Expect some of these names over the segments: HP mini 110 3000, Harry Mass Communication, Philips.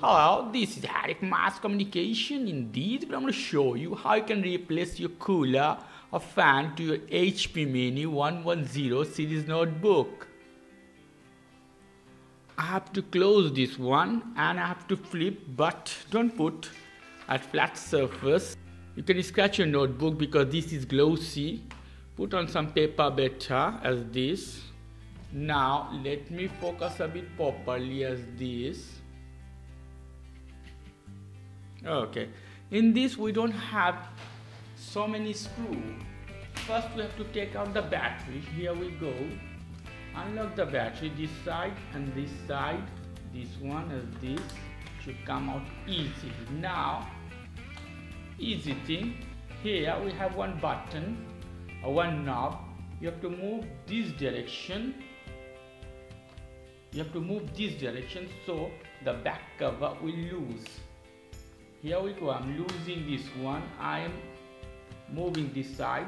Hello, this is Harry Mass Communication. In this video, I'm going to show you how you can replace your cooler or fan to your HP mini 110 series notebook. I have to close this one and I have to flip, but don't put a flat surface. You can scratch your notebook because this is glossy. Put on some paper better as this. Now let me focus a bit properly as this. Okay, in this we don't have so many screws. First we have to take out the battery. Here we go. Unlock the battery, this side and this side. This one as this should come out easy. Now, easy thing. Here we have one button. One knob, you have to move this direction, so the back cover will loose. Here we go, I'm losing this one, I'm moving this side,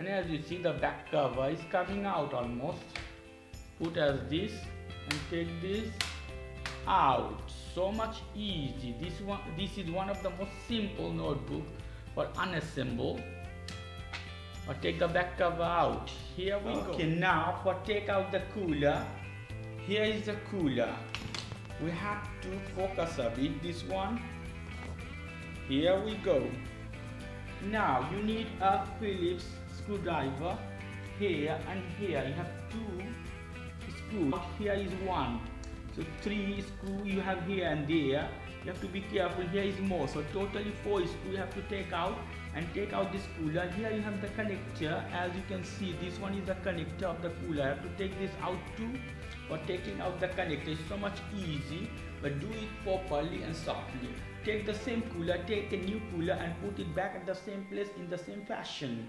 and as you see the back cover is coming out almost. Put as this and take this out. So much easy. This is one of the most simple notebook for unassemble. Or take the back cover out. Here we go. Okay, now for take out the cooler. Here is the cooler. We have to focus a bit this one. Here we go. Now you need a Philips screwdriver here and here. You have two screws. Here is one. So three screws you have here and there. You have to be careful, here is more, so totally four screws you have to take out and take out this cooler. Here you have the connector, as you can see this one is the connector of the cooler. I have to take this out too. For taking out the connector is so much easy, but do it properly and softly. Take the same cooler, take a new cooler and put it back at the same place in the same fashion.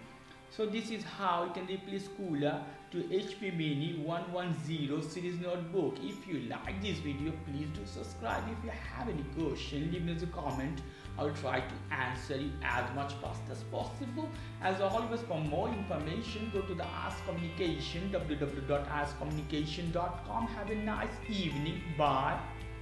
So this is how you can replace cooler to HP mini 110 series notebook. If you like this video, please do subscribe. If you have any question, leave me a comment. I'll try to answer it as much fast as possible. As always, for more information, go to the Ask Communication, www.askcommunication.com. Have a nice evening. Bye.